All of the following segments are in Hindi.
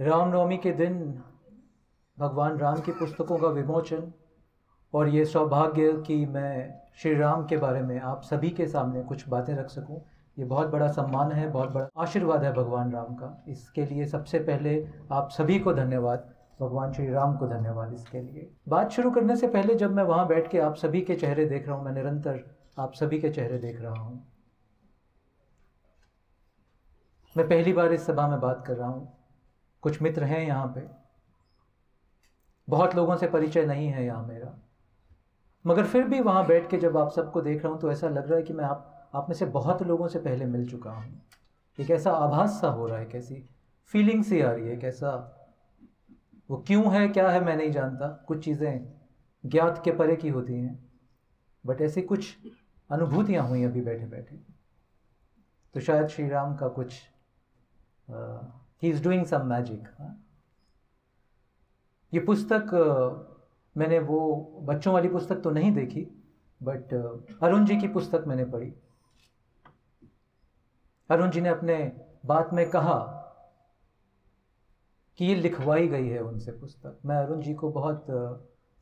रामनवमी के दिन भगवान राम की पुस्तकों का विमोचन, और ये सौभाग्य कि मैं श्री राम के बारे में आप सभी के सामने कुछ बातें रख सकूं, ये बहुत बड़ा सम्मान है, बहुत बड़ा आशीर्वाद है भगवान राम का। इसके लिए सबसे पहले आप सभी को धन्यवाद, भगवान श्री राम को धन्यवाद इसके लिए। बात शुरू करने से पहले, जब मैं वहाँ बैठ के आप सभी के चेहरे देख रहा हूँ, मैं निरंतर आप सभी के चेहरे देख रहा हूँ, मैं पहली बार इस सभा में बात कर रहा हूँ। कुछ मित्र हैं यहाँ पे, बहुत लोगों से परिचय नहीं है यहाँ मेरा, मगर फिर भी वहाँ बैठ के जब आप सबको देख रहा हूँ तो ऐसा लग रहा है कि मैं आप में से बहुत लोगों से पहले मिल चुका हूँ। एक ऐसा आभास सा हो रहा है, कैसी फीलिंग सी आ रही है, कैसा वो क्यों है, क्या है, मैं नहीं जानता। कुछ चीज़ें ज्ञात के परे की होती हैं, बट ऐसी कुछ अनुभूतियाँ हुई अभी बैठे बैठे। तो शायद श्री राम का कुछ ही इज़ डूइंग सम मैजिक। ये पुस्तक मैंने वो बच्चों वाली पुस्तक तो नहीं देखी, बट अरुण जी की पुस्तक मैंने पढ़ी। अरुण जी ने अपने बात में कहा कि ये लिखवाई गई है उनसे पुस्तक। मैं अरुण जी को बहुत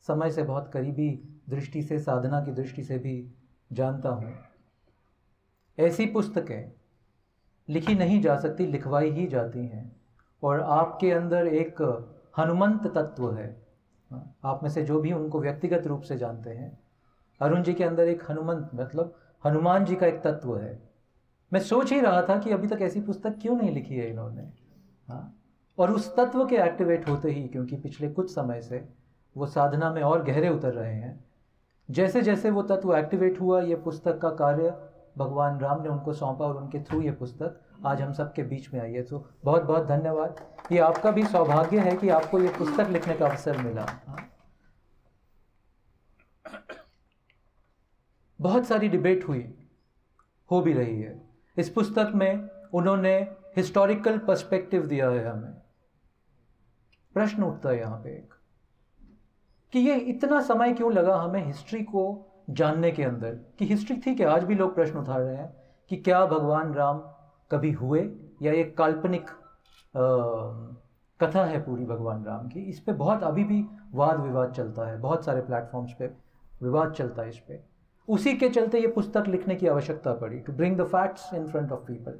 समय से, बहुत करीबी दृष्टि से, साधना की दृष्टि से भी जानता हूँ। ऐसी पुस्तकें लिखी नहीं जा सकती, लिखवाई ही जाती हैं। और आपके अंदर एक हनुमंत तत्व है, आप में से जो भी उनको व्यक्तिगत रूप से जानते हैं, अरुण जी के अंदर एक हनुमंत, मतलब हनुमान जी का एक तत्व है। मैं सोच ही रहा था कि अभी तक ऐसी पुस्तक क्यों नहीं लिखी है इन्होंने। हाँ, और उस तत्व के एक्टिवेट होते ही, क्योंकि पिछले कुछ समय से वो साधना में और गहरे उतर रहे हैं, जैसे जैसे वो तत्व एक्टिवेट हुआ, ये पुस्तक का कार्य भगवान राम ने उनको सौंपा और उनके थ्रू ये पुस्तक आज हम सबके बीच में आई है। तो बहुत बहुत धन्यवाद। ये आपका भी सौभाग्य है कि आपको ये पुस्तक लिखने का अवसर मिला। बहुत सारी डिबेट हुई, हो भी रही है। इस पुस्तक में उन्होंने हिस्टोरिकल पर्सपेक्टिव दिया है हमें। प्रश्न उठता है यहाँ पे एक, कि ये इतना समय क्यों लगा हमें हिस्ट्री को जानने के अंदर, कि हिस्ट्री थी कि आज भी लोग प्रश्न उठा रहे हैं कि क्या भगवान राम कभी हुए या एक काल्पनिक कथा है पूरी भगवान राम की। इस पे बहुत अभी भी वाद विवाद चलता है, बहुत सारे प्लेटफॉर्म्स पे विवाद चलता है इस पे। उसी के चलते ये पुस्तक लिखने की आवश्यकता पड़ी, to bring the facts in front of people.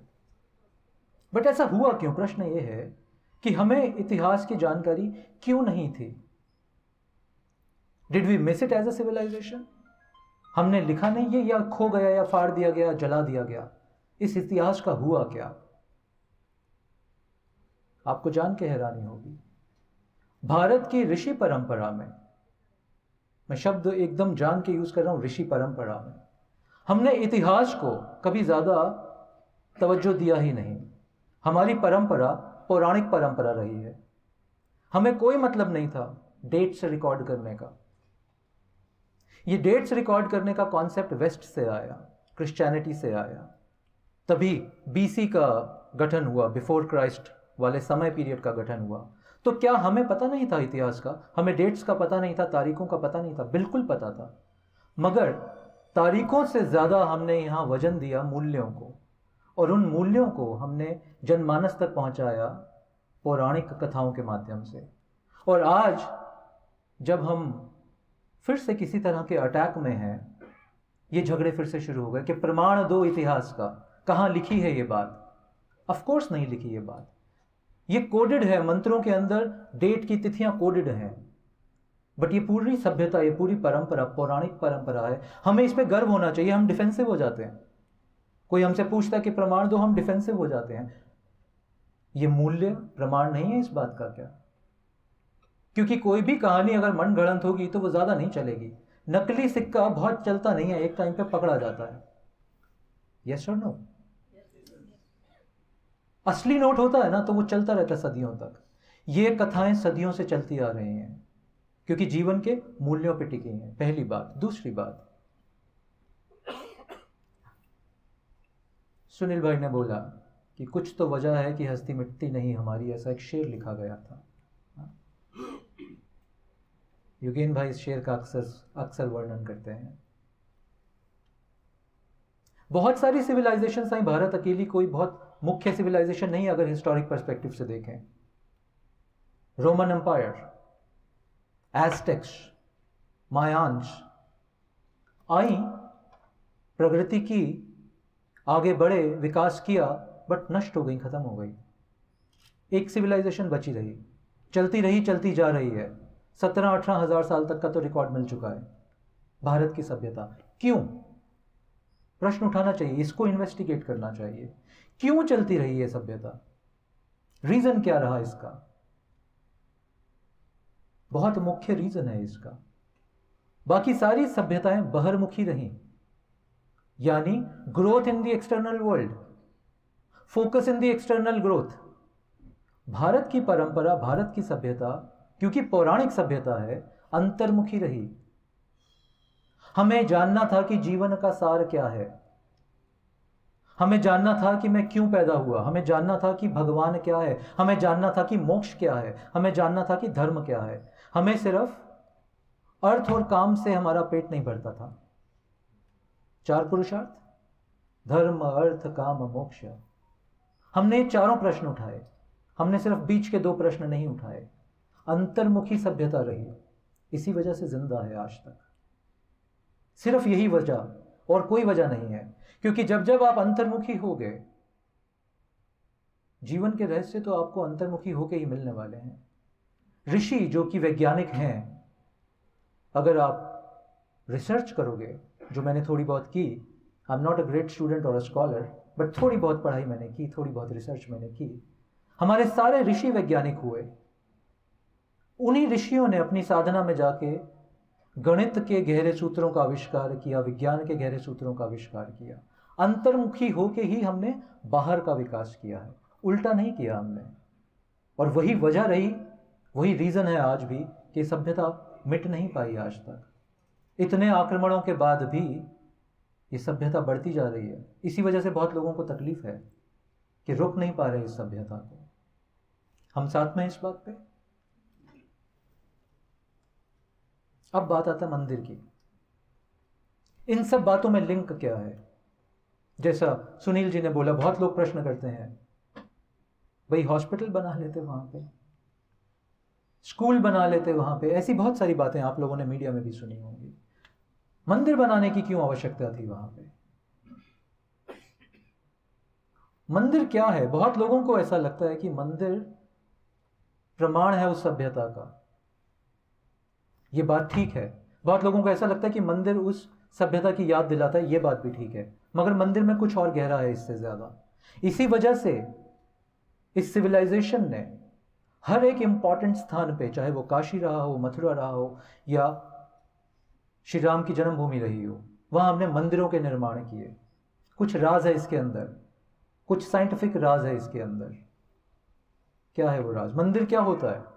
But ऐसा हुआ क्यों? प्रश्न ये है कि हमें इतिहास की जानकारी क्यों नहीं थी? Did we miss it as a civilisation? हमने लिखा नहीं ये, या खो गया, या फाड़ दिया गया, जला दिया गया? इस इतिहास का हुआ क्या? आपको जान के हैरानी होगी, भारत की ऋषि परंपरा में, मैं शब्द एकदम जान के यूज कर रहा हूं, ऋषि परंपरा में हमने इतिहास को कभी ज्यादा तवज्जो दिया ही नहीं। हमारी परंपरा पौराणिक परंपरा रही है, हमें कोई मतलब नहीं था डेट्स रिकॉर्ड करने का। ये डेट्स रिकॉर्ड करने का कॉन्सेप्ट वेस्ट से आया, क्रिश्चियनिटी से आया, तभी बीसी का गठन हुआ, बिफोर क्राइस्ट वाले समय पीरियड का गठन हुआ। तो क्या हमें पता नहीं था इतिहास का? हमें डेट्स का पता नहीं था, तारीखों का पता नहीं था? बिल्कुल पता था, मगर तारीखों से ज़्यादा हमने यहाँ वजन दिया मूल्यों को, और उन मूल्यों को हमने जनमानस तक पहुँचाया पौराणिक कथाओं के माध्यम से। और आज जब हम फिर से किसी तरह के अटैक में हैं, ये झगड़े फिर से शुरू हो गए कि प्रमाण दो इतिहास का, कहाँ लिखी है ये बात? ऑफ कोर्स नहीं लिखी ये बात, ये कोडेड है मंत्रों के अंदर, डेट की तिथियां कोडेड हैं। बट ये पूरी सभ्यता, ये पूरी परंपरा पौराणिक परंपरा है, हमें इस पे गर्व होना चाहिए। हम डिफेंसिव हो जाते हैं, कोई हमसे पूछता है कि प्रमाण दो, हम डिफेंसिव हो जाते हैं। ये मूल्य प्रमाण नहीं है इस बात का क्या? क्योंकि कोई भी कहानी अगर मनगढ़ंत होगी तो वो ज़्यादा नहीं चलेगी। नकली सिक्का बहुत चलता नहीं है, एक टाइम पे पकड़ा जाता है। यस और नो? असली नोट होता है ना, तो वो चलता रहता है सदियों तक। ये कथाएं सदियों से चलती आ रही हैं, क्योंकि जीवन के मूल्यों पे टिकी हैं। पहली बात। दूसरी बात, सुनील भाई ने बोला कि कुछ तो वजह है कि हस्ती मिटती नहीं हमारी, ऐसा एक शेर लिखा गया था। योगेंद्र भाई इस शेर का अक्सर वर्णन करते हैं। बहुत सारी सिविलाइजेशंस आई, भारत अकेली कोई बहुत मुख्य सिविलाइजेशन नहीं, अगर हिस्टोरिक पर्सपेक्टिव से देखें। Roman Empire, Aztecs, मायांश आई, प्रगति की, आगे बढ़े, विकास किया, बट नष्ट हो गई, खत्म हो गई। एक सिविलाइजेशन बची रही, चलती जा रही है। 17-18 हज़ार साल तक का तो रिकॉर्ड मिल चुका है भारत की सभ्यता। क्यों? प्रश्न उठाना चाहिए, इसको इन्वेस्टिगेट करना चाहिए। क्यों चलती रही है सभ्यता? रीजन क्या रहा इसका? बहुत मुख्य रीजन है इसका। बाकी सारी सभ्यताएं बहिर्मुखी रहीं, यानी growth in the external world, focus in the external growth. Bharat की परंपरा, भारत की सभ्यता, क्योंकि पौराणिक सभ्यता है, अंतर्मुखी रही। हमें जानना था कि जीवन का सार क्या है, हमें जानना था कि मैं क्यों पैदा हुआ, हमें जानना था कि भगवान क्या है, हमें जानना था कि मोक्ष क्या है, हमें जानना था कि धर्म क्या है। हमें सिर्फ अर्थ और काम से हमारा पेट नहीं भरता था। 4 पुरुषार्थ, धर्म, अर्थ, काम, मोक्ष। हमने चारों प्रश्न उठाए, हमने सिर्फ बीच के 2 प्रश्न नहीं उठाए। अंतर्मुखी सभ्यता रही, इसी वजह से जिंदा है आज तक। सिर्फ यही वजह, और कोई वजह नहीं है। क्योंकि जब जब आप अंतर्मुखी हो गए, जीवन के रहस्य तो आपको अंतर्मुखी होके ही मिलने वाले हैं। ऋषि जो कि वैज्ञानिक हैं, अगर आप रिसर्च करोगे, जो मैंने थोड़ी बहुत की, I am not a great student और अ स्कॉलर, बट थोड़ी बहुत पढ़ाई मैंने की, थोड़ी बहुत रिसर्च मैंने की। हमारे सारे ऋषि वैज्ञानिक हुए। उन्हीं ऋषियों ने अपनी साधना में जाके गणित के गहरे सूत्रों का आविष्कार किया, विज्ञान के गहरे सूत्रों का आविष्कार किया। अंतर्मुखी होके ही हमने बाहर का विकास किया है, उल्टा नहीं किया हमने। और वही वजह रही, वही रीज़न है आज भी कि सभ्यता मिट नहीं पाई आज तक। इतने आक्रमणों के बाद भी ये सभ्यता बढ़ती जा रही है। इसी वजह से बहुत लोगों को तकलीफ है कि रोक नहीं पा रहे इस सभ्यता को। हम साथ में इस बात पे। अब बात आता है मंदिर की। इन सब बातों में लिंक क्या है? जैसा सुनील जी ने बोला, बहुत लोग प्रश्न करते हैं, भाई हॉस्पिटल बना लेते वहां पे, स्कूल बना लेते वहां पे। ऐसी बहुत सारी बातें आप लोगों ने मीडिया में भी सुनी होंगी। मंदिर बनाने की क्यों आवश्यकता थी वहां पे? मंदिर क्या है? बहुत लोगों को ऐसा लगता है कि मंदिर प्रमाण है उस सभ्यता का। ये बात ठीक है। बहुत लोगों को ऐसा लगता है कि मंदिर उस सभ्यता की याद दिलाता है, ये बात भी ठीक है। मगर मंदिर में कुछ और गहरा है इससे ज्यादा। इसी वजह से इस सिविलाइजेशन ने हर एक इम्पॉर्टेंट स्थान पे, चाहे वो काशी रहा हो, मथुरा रहा हो, या श्री राम की जन्मभूमि रही हो, वहाँ हमने मंदिरों के निर्माण किए। कुछ राज है इसके अंदर, कुछ साइंटिफिक राज है इसके अंदर। क्या है वो राज? मंदिर क्या होता है?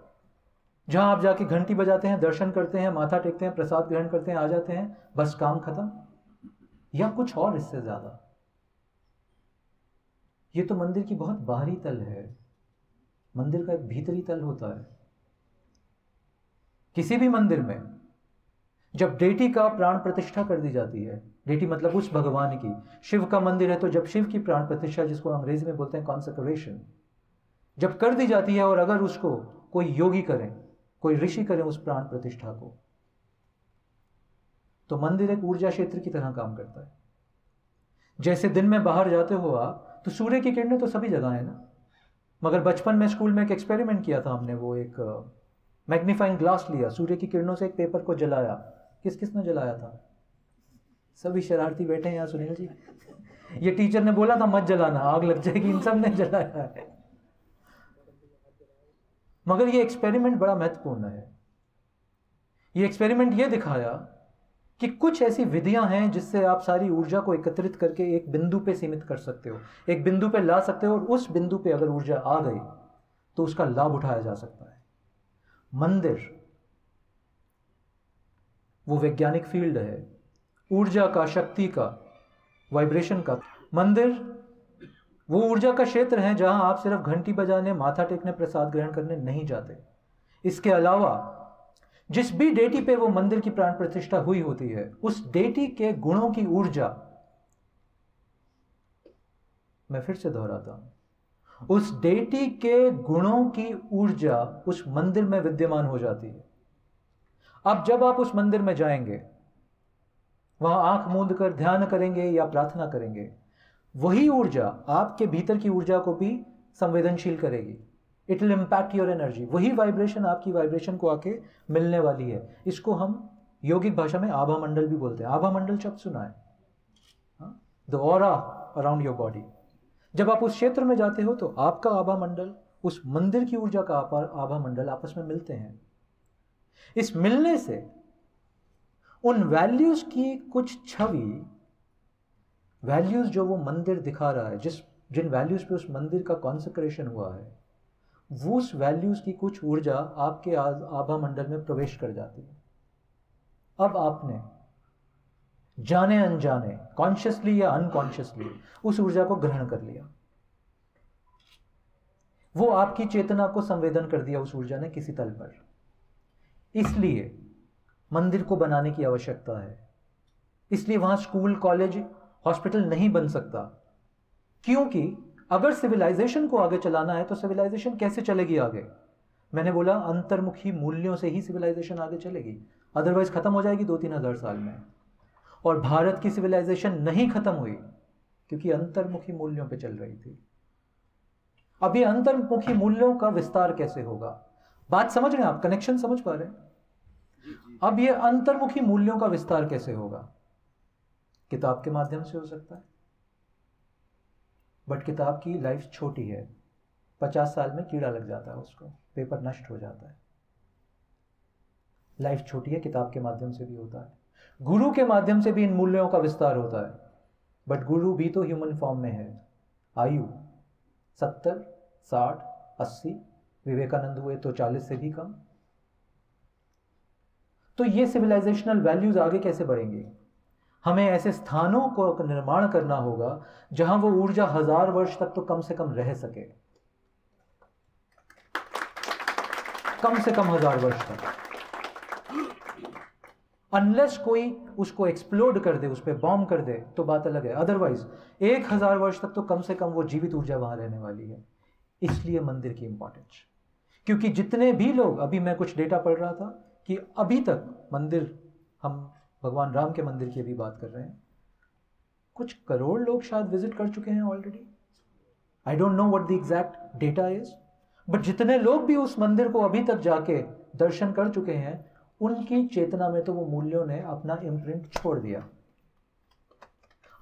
जहाँ आप जाके घंटी बजाते हैं, दर्शन करते हैं, माथा टेकते हैं, प्रसाद ग्रहण करते हैं, आ जाते हैं, बस काम खत्म? या कुछ और इससे ज्यादा? ये तो मंदिर की बहुत बाहरी तल है। मंदिर का एक भीतरी तल होता है। किसी भी मंदिर में जब डेटी का प्राण प्रतिष्ठा कर दी जाती है, डेटी मतलब उस भगवान की। शिव का मंदिर है तो जब शिव की प्राण प्रतिष्ठा, जिसको अंग्रेजी में बोलते हैं कॉन्सेक्रेशन, जब कर दी जाती है, और अगर उसको कोई योगी करें, कोई ऋषि करें उस प्राण प्रतिष्ठा को, तो मंदिर एक ऊर्जा क्षेत्र की तरह काम करता है। जैसे दिन में बाहर जाते हो आप, तो सूर्य की किरणें तो सभी जगह है ना। मगर बचपन में स्कूल में एक एक्सपेरिमेंट किया था हमने। वो एक मैग्नीफाइंग ग्लास लिया, सूर्य की किरणों से एक पेपर को जलाया। किसने जलाया था? सभी शरारती बैठे हैं यहाँ सुनील जी। ये टीचर ने बोला था मत जलाना, आग लग जाएगी, इन सब ने जलाया है। मगर ये एक्सपेरिमेंट बड़ा महत्वपूर्ण है। ये एक्सपेरिमेंट ये दिखाया कि कुछ ऐसी विधियां हैं जिससे आप सारी ऊर्जा को एकत्रित करके एक बिंदु पे सीमित कर सकते हो, एक बिंदु पे ला सकते हो, और उस बिंदु पे अगर ऊर्जा आ गई तो उसका लाभ उठाया जा सकता है। मंदिर वो वैज्ञानिक फील्ड है ऊर्जा का, शक्ति का, वाइब्रेशन का। मंदिर वो ऊर्जा का क्षेत्र है जहां आप सिर्फ घंटी बजाने, माथा टेकने, प्रसाद ग्रहण करने नहीं जाते। इसके अलावा जिस भी डेटी पे वो मंदिर की प्राण प्रतिष्ठा हुई होती है, उस डेटी के गुणों की ऊर्जा, मैं फिर से दोहराता हूं, उस डेटी के गुणों की ऊर्जा उस मंदिर में विद्यमान हो जाती है। अब जब आप उस मंदिर में जाएंगे, वहां आंख मूंद कर ध्यान करेंगे या प्रार्थना करेंगे, वही ऊर्जा आपके भीतर की ऊर्जा को भी संवेदनशील करेगी। It will impact your energy. वही वाइब्रेशन आपकी वाइब्रेशन को आके मिलने वाली है। इसको हम योगिक भाषा में आभा मंडल भी बोलते हैं। आभा मंडल शब्द सुना है, the aura around your body. जब आप उस क्षेत्र में जाते हो तो आपका आभा मंडल, उस मंदिर की ऊर्जा का आभा मंडल आपस में मिलते हैं। इस मिलने से उन वैल्यूज की कुछ छवि, वैल्यूज जो वो मंदिर दिखा रहा है, जिन वैल्यूज पे उस मंदिर का कॉन्सेक्रेशन हुआ है, वो उस वैल्यूज की कुछ ऊर्जा आपके आभा मंडल में प्रवेश कर जाती है। अब आपने जाने अनजाने, कॉन्शियसली या अनकॉन्शियसली, उस ऊर्जा को ग्रहण कर लिया। वो आपकी चेतना को संवेदन कर दिया उस ऊर्जा ने किसी तल पर। इसलिए मंदिर को बनाने की आवश्यकता है। इसलिए वहां स्कूल, कॉलेज, हॉस्पिटल नहीं बन सकता, क्योंकि अगर सिविलाइजेशन को आगे चलाना है तो सिविलाइजेशन कैसे चलेगी आगे? मैंने बोला अंतर्मुखी मूल्यों से ही सिविलाइजेशन आगे चलेगी, अदरवाइज खत्म हो जाएगी 2-3 हज़ार साल में। और भारत की सिविलाइजेशन नहीं खत्म हुई क्योंकि अंतर्मुखी मूल्यों पे चल रही थी। अब ये अंतर्मुखी मूल्यों का विस्तार कैसे होगा? बात समझ रहे हैं आप? कनेक्शन समझ पा रहे हैं? अब ये अंतर्मुखी मूल्यों का विस्तार कैसे होगा? किताब के माध्यम से हो सकता है, बट किताब की लाइफ छोटी है। 50 साल में कीड़ा लग जाता है उसको, पेपर नष्ट हो जाता है। लाइफ छोटी है, किताब के माध्यम से भी होता है, गुरु के माध्यम से भी इन मूल्यों का विस्तार होता है, बट गुरु भी तो ह्यूमन फॉर्म में है। आयु 70, 60, 80, विवेकानंद हुए तो 40 से भी कम। तो ये सिविलाइजेशनल वैल्यूज आगे कैसे बढ़ेंगे? हमें ऐसे स्थानों को निर्माण करना होगा जहां वो ऊर्जा 1000 वर्ष तक तो कम से कम रह सके, कम से कम 1000 वर्ष तक। अनलेस कोई उसको एक्सप्लोड कर दे, उस पर बॉम्ब कर दे तो बात अलग है, अदरवाइज 1000 वर्ष तक तो कम से कम वो जीवित ऊर्जा वहां रहने वाली है। इसलिए मंदिर की इंपॉर्टेंस, क्योंकि जितने भी लोग, अभी मैं कुछ डेटा पढ़ रहा था कि अभी तक मंदिर, हम भगवान राम के मंदिर की अभी बात कर रहे हैं, कुछ करोड़ लोग शायद विजिट कर चुके हैं already. I don't know what the exact data is, but जितने लोग भी उस मंदिर को अभी तक जाके दर्शन कर चुके हैं, उनकी चेतना में तो वो मूल्यों ने अपना इम्प्रिंट छोड़ दिया।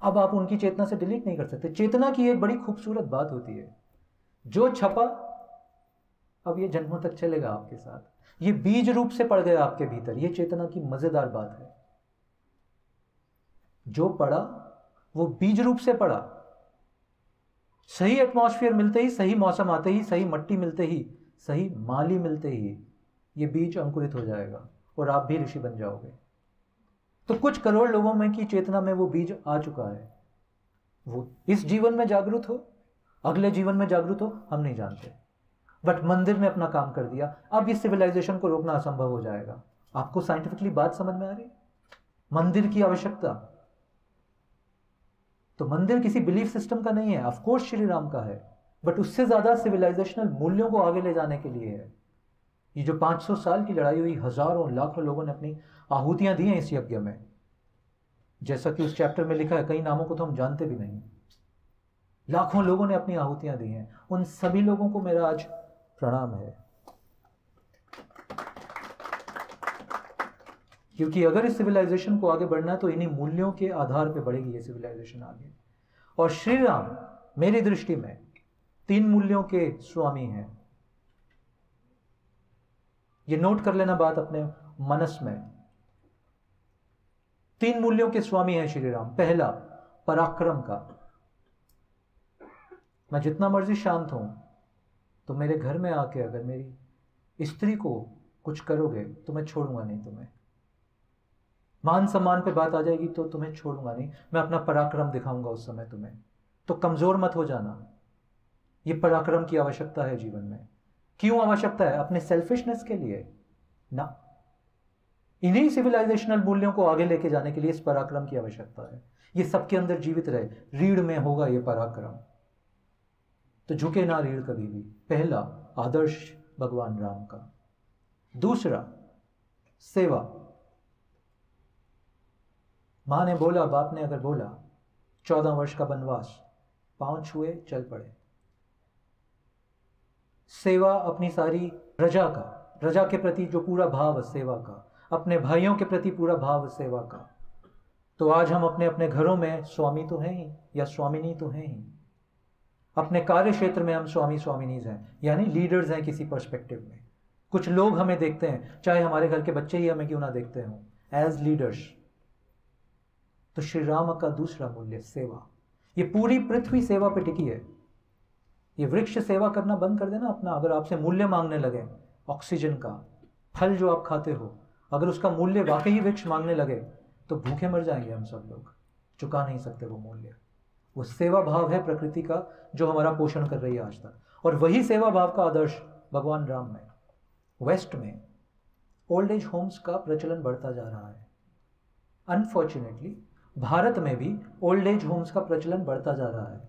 अब आप उनकी चेतना से डिलीट नहीं कर सकते। चेतना की एक बड़ी खूबसूरत बात होती है, जो छपा अब ये जन्मों तक चलेगा आपके साथ। ये बीज रूप से पड़ गया आपके भीतर। ये चेतना की मजेदार बात है, जो पड़ा वो बीज रूप से पड़ा। सही एटमॉस्फेयर मिलते ही, सही मौसम आते ही, सही मिट्टी मिलते ही, सही माली मिलते ही ये बीज अंकुरित हो जाएगा और आप भी ऋषि बन जाओगे। तो कुछ करोड़ लोगों में की चेतना में वो बीज आ चुका है। वो इस जीवन में जागरूक हो, अगले जीवन में जागरूक हो, हम नहीं जानते, बट मंदिर ने अपना काम कर दिया। अब इस सिविलाइजेशन को रोकना असंभव हो जाएगा। आपको साइंटिफिकली बात समझ में आ रही? मंदिर की आवश्यकता, तो मंदिर किसी बिलीफ सिस्टम का नहीं है, ऑफकोर्स श्री राम का है, बट उससे ज्यादा सिविलाइजेशनल मूल्यों को आगे ले जाने के लिए है। ये जो 500 साल की लड़ाई हुई, हजारों लाखों लोगों ने अपनी आहुतियां दी हैं इस यज्ञ में, जैसा कि उस चैप्टर में लिखा है। कई नामों को तो हम जानते भी नहीं। लाखों लोगों ने अपनी आहुतियां दी हैं। उन सभी लोगों को मेरा आज प्रणाम है, क्योंकि अगर इस सिविलाइजेशन को आगे बढ़ना है तो इन्हीं मूल्यों के आधार पर बढ़ेगी ये सिविलाइजेशन आगे। और श्री राम मेरी दृष्टि में 3 मूल्यों के स्वामी हैं। ये नोट कर लेना बात अपने मनस में। 3 मूल्यों के स्वामी हैं श्री राम। पहला, पराक्रम का। मैं जितना मर्जी शांत हूं, तो मेरे घर में आके अगर मेरी स्त्री को कुछ करोगे तो मैं छोड़ूंगा नहीं तुम्हें। मान सम्मान पे बात आ जाएगी तो तुम्हें छोड़ूंगा नहीं, मैं अपना पराक्रम दिखाऊंगा उस समय तुम्हें, तो कमजोर मत हो जाना। ये पराक्रम की आवश्यकता है जीवन में। क्यों आवश्यकता है? अपने सेल्फिशनेस के लिए ना, इन्हीं सिविलाइजेशनल मूल्यों को आगे लेके जाने के लिए इस पराक्रम की आवश्यकता है। ये सबके अंदर जीवित रहे। रीढ़ में होगा ये पराक्रम। तो झुके ना रीढ़ कभी भी। पहला आदर्श भगवान राम का। दूसरा सेवा। माँ ने बोला, बाप ने अगर बोला, 14 वर्ष का वनवास, पांव छुए चल पड़े। सेवा अपनी सारी रजा का, रजा के प्रति जो पूरा भाव सेवा का, अपने भाइयों के प्रति पूरा भाव सेवा का। तो आज हम अपने अपने घरों में स्वामी तो हैं ही या स्वामिनी तो हैं ही, अपने कार्य क्षेत्र में हम स्वामी स्वामिनीज हैं, यानी लीडर्स हैं किसी पर्सपेक्टिव में। कुछ लोग हमें देखते हैं, चाहे हमारे घर के बच्चे ही हमें क्यों ना देखते हों, एज लीडर्स। तो श्री राम का दूसरा मूल्य सेवा। ये पूरी पृथ्वी सेवा पे टिकी है। ये वृक्ष सेवा करना बंद कर देना अपना। अगर आपसे मूल्य मांगने लगे ऑक्सीजन का, फल जो आप खाते हो, अगर उसका मूल्य वाकई वृक्ष मांगने लगे तो भूखे मर जाएंगे हम सब लोग, चुका नहीं सकते वो मूल्य। वो सेवा भाव है प्रकृति का जो हमारा पोषण कर रही है आज तक। और वही सेवा भाव का आदर्श भगवान राम में। वेस्ट में ओल्ड एज होम्स का प्रचलन बढ़ता जा रहा है। अनफॉर्चुनेटली भारत में भी ओल्ड एज होम्स का प्रचलन बढ़ता जा रहा है।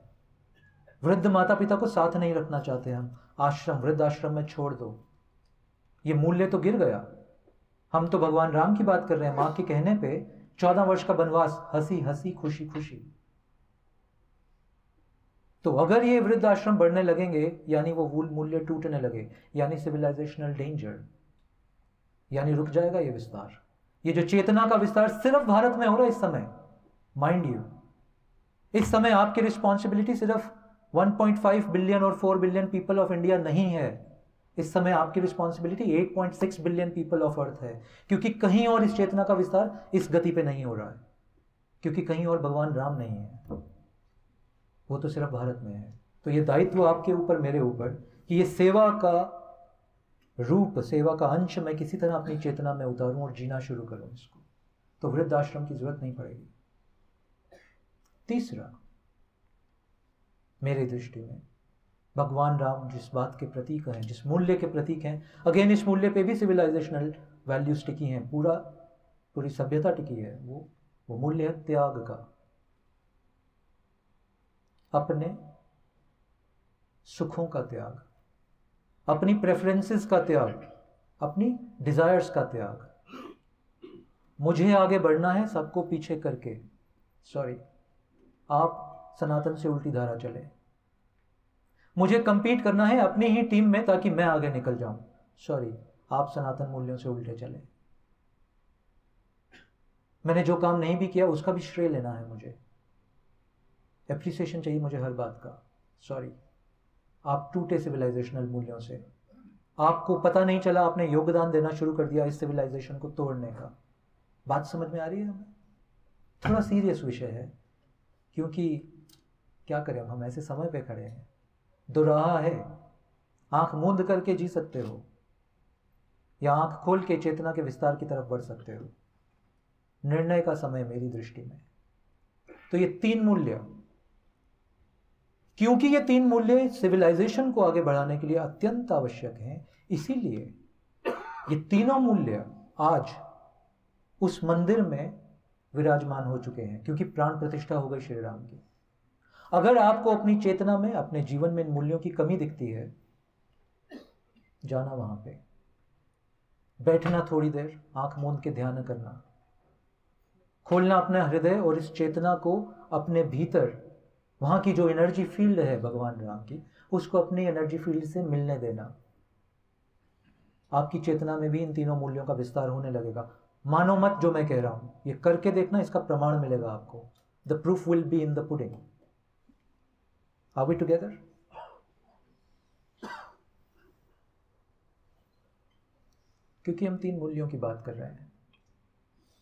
वृद्ध माता पिता को साथ नहीं रखना चाहते हम, आश्रम, वृद्ध आश्रम में छोड़ दो। ये मूल्य तो गिर गया। हम तो भगवान राम की बात कर रहे हैं। माँ के कहने पे 14 वर्ष का वनवास, हंसी हंसी खुशी खुशी। तो अगर ये वृद्ध आश्रम बढ़ने लगेंगे यानी वो मूल्य टूटने लगे, यानी सिविलाइजेशनल डेंजर, यानी रुक जाएगा ये विस्तार। ये जो चेतना का विस्तार सिर्फ भारत में हो रहा है इस समय, माइंड यू, इस समय आपकी रिस्पॉन्सिबिलिटी सिर्फ 1.5 बिलियन और 4 बिलियन पीपल ऑफ इंडिया नहीं है। इस समय आपकी responsibility 8.6 billion people of earth है, क्योंकि कहीं और इस चेतना का विस्तार इस गति पे नहीं हो रहा है, क्योंकि कहीं और भगवान राम नहीं है, वो तो सिर्फ भारत में है। तो ये दायित्व आपके ऊपर, मेरे ऊपर, कि ये सेवा का रूप, सेवा का अंश मैं किसी तरह अपनी चेतना में उतारूं और जीना शुरू करूं इसको। तो वृद्ध आश्रम की जरूरत नहीं पड़ेगी। तीसरा, मेरी दृष्टि में भगवान राम जिस बात के प्रतीक हैं, जिस मूल्य के प्रतीक हैं, अगेन इस मूल्य पे भी सिविलाइजेशनल वैल्यूज टिकी हैं, पूरी सभ्यता टिकी है, वो मूल्य है त्याग का। अपने सुखों का त्याग, अपनी प्रेफरेंसेस का त्याग, अपनी डिजायर्स का त्याग। मुझे आगे बढ़ना है सबको पीछे करके, सॉरी, आप सनातन से उल्टी धारा चले। मुझे कंपीट करना है अपनी ही टीम में ताकि मैं आगे निकल जाऊं, सॉरी, आप सनातन मूल्यों से उल्टे चले। मैंने जो काम नहीं भी किया उसका भी श्रेय लेना है मुझे, एप्रिसिएशन चाहिए मुझे हर बात का, सॉरी, आप टूटे सिविलाइजेशनल मूल्यों से। आपको पता नहीं चला, आपने योगदान देना शुरू कर दिया इस सिविलाइजेशन को तोड़ने का। बात समझ में आ रही है हमें? थोड़ा सीरियस विषय है, क्योंकि क्या करें, हम ऐसे समय पे खड़े हैं, दुराहा है। आंख मूंद करके जी सकते हो या आंख खोल के चेतना के विस्तार की तरफ बढ़ सकते हो। निर्णय का समय मेरी दृष्टि में। तो ये तीन मूल्य, क्योंकि ये तीन मूल्य सिविलाइजेशन को आगे बढ़ाने के लिए अत्यंत आवश्यक हैं, इसीलिए ये तीनों मूल्य आज उस मंदिर में विराजमान हो चुके हैं, क्योंकि प्राण प्रतिष्ठा हो गई श्री राम की। अगर आपको अपनी चेतना में, अपने जीवन में इन मूल्यों की कमी दिखती है, जाना वहां पे, बैठना थोड़ी देर, आंख मूंद के ध्यान करना, खोलना अपना हृदय और इस चेतना को अपने भीतर, वहां की जो एनर्जी फील्ड है भगवान राम की, उसको अपनी एनर्जी फील्ड से मिलने देना। आपकी चेतना में भी इन तीनों मूल्यों का विस्तार होने लगेगा। मानो मत जो मैं कह रहा हूं, ये करके देखना, इसका प्रमाण मिलेगा आपको। The proof will be in the pudding. Are we together? क्योंकि हम तीन मूल्यों की बात कर रहे हैं,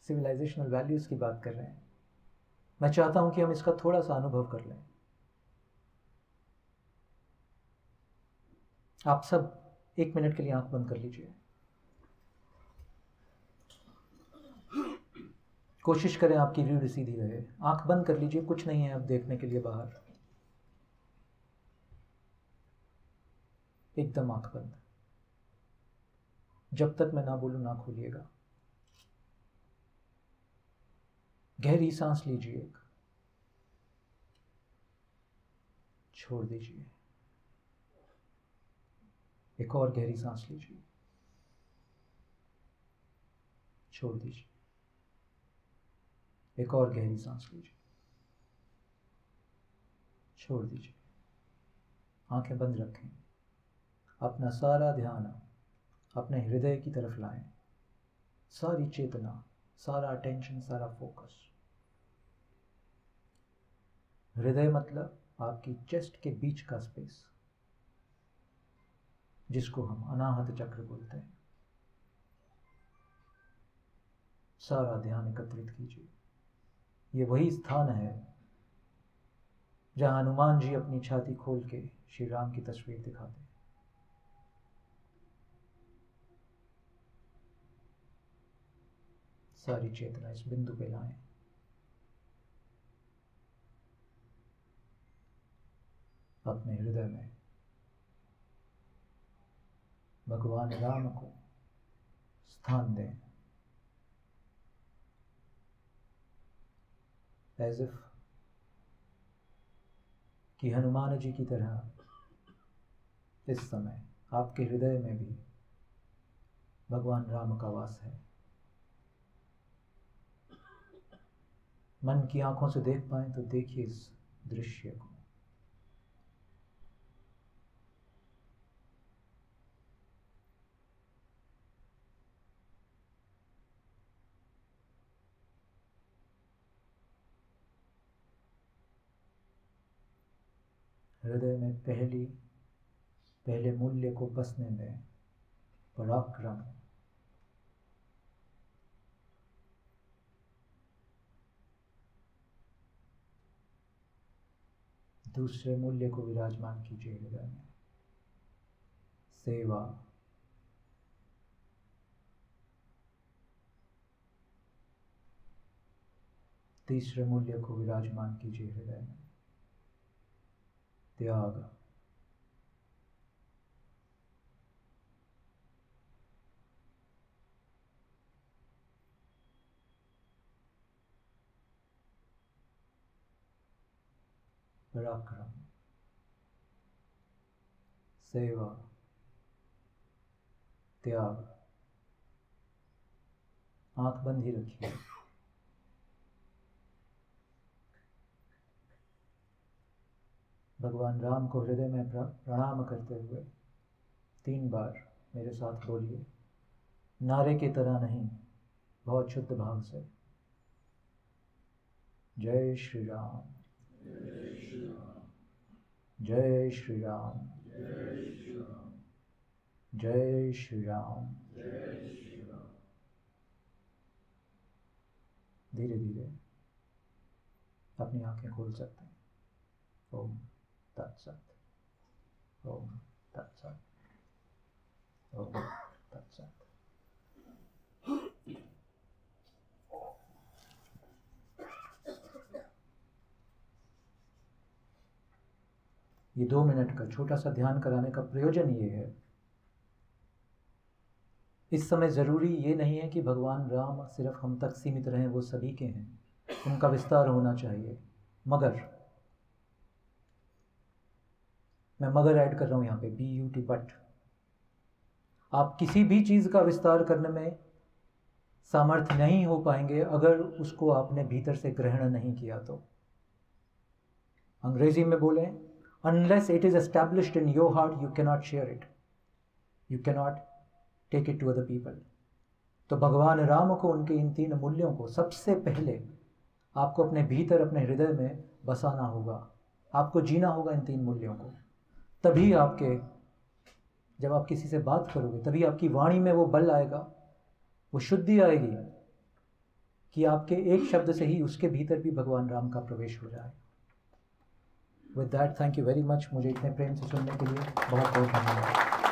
सिविलाइजेशनल वैल्यूज की बात कर रहे हैं। मैं चाहता हूं कि हम इसका थोड़ा सा अनुभव कर लें। आप सब 1 मिनट के लिए आंख बंद कर लीजिए। कोशिश करें आपकी रीढ़ सीधी रहे। आंख बंद कर लीजिए, कुछ नहीं है अब देखने के लिए बाहर। एकदम आंख बंद, जब तक मैं ना बोलूं ना खोलिएगा। गहरी सांस लीजिए, छोड़ दीजिए। एक और गहरी सांस लीजिए, छोड़ दीजिए। एक और गहरी सांस लीजिए, छोड़ दीजिए। आंखें बंद रखें, अपना सारा ध्यान अपने हृदय की तरफ लाएं, सारी चेतना, सारा अटेंशन, सारा फोकस। हृदय मतलब आपकी चेस्ट के बीच का स्पेस, जिसको हम अनाहत चक्र बोलते हैं। सारा ध्यान एकत्रित कीजिए। ये वही स्थान है जहां हनुमान जी अपनी छाती खोल के श्री राम की तस्वीर दिखाते हैं। सारी चेतना इस बिंदु पे लाएं। अपने हृदय में भगवान राम को स्थान दें, एज इफ कि हनुमान जी की तरह इस समय आपके हृदय में भी भगवान राम का वास है। मन की आंखों से देख पाए तो देखिए इस दृश्य को। हृदय में पहले मूल्य को बसने में पराक्रम, दूसरे मूल्य को विराजमान कीजिए हृदय में, सेवा, तीसरे मूल्य को विराजमान कीजिए हृदय में, त्याग, पराक्रम, सेवा, त्याग। आंख बंद ही रखिए। भगवान राम को हृदय में प्रणाम करते हुए 3 बार मेरे साथ बोलिए, नारे की तरह नहीं, बहुत शुद्ध भाव से, जय श्री राम, जय श्री राम, जय श्री राम, जय श्री राम। धीरे धीरे अपनी आंखें खोल सकते हैं। ओम तत्सत्, ओम तत्सत्, ओम तत्सत्। ये 2 मिनट का छोटा सा ध्यान कराने का प्रयोजन ये है, इस समय जरूरी ये नहीं है कि भगवान राम सिर्फ हम तक सीमित रहें, वो सभी के हैं, उनका विस्तार होना चाहिए। मगर मैं मगर ऐड कर रहा हूँ यहाँ पे, BUT, बट। आप किसी भी चीज़ का विस्तार करने में सामर्थ्य नहीं हो पाएंगे अगर उसको आपने भीतर से ग्रहण नहीं किया तो। अंग्रेजी में बोलें, unless it is established in your heart you cannot share it, you cannot take it to other people. तो भगवान राम को, उनके इन 3 मूल्यों को सबसे पहले आपको अपने भीतर, अपने हृदय में बसाना होगा। आपको जीना होगा इन 3 मूल्यों को। तभी आपके, जब आप किसी से बात करोगे, तभी आपकी वाणी में वो बल आएगा, वो शुद्धि आएगी कि आपके एक शब्द से ही उसके भीतर भी भगवान राम का प्रवेश हो जाए। With that, thank you very much. मुझे इतने प्रेम से सुनने के लिए बहुत बहुत धन्यवाद।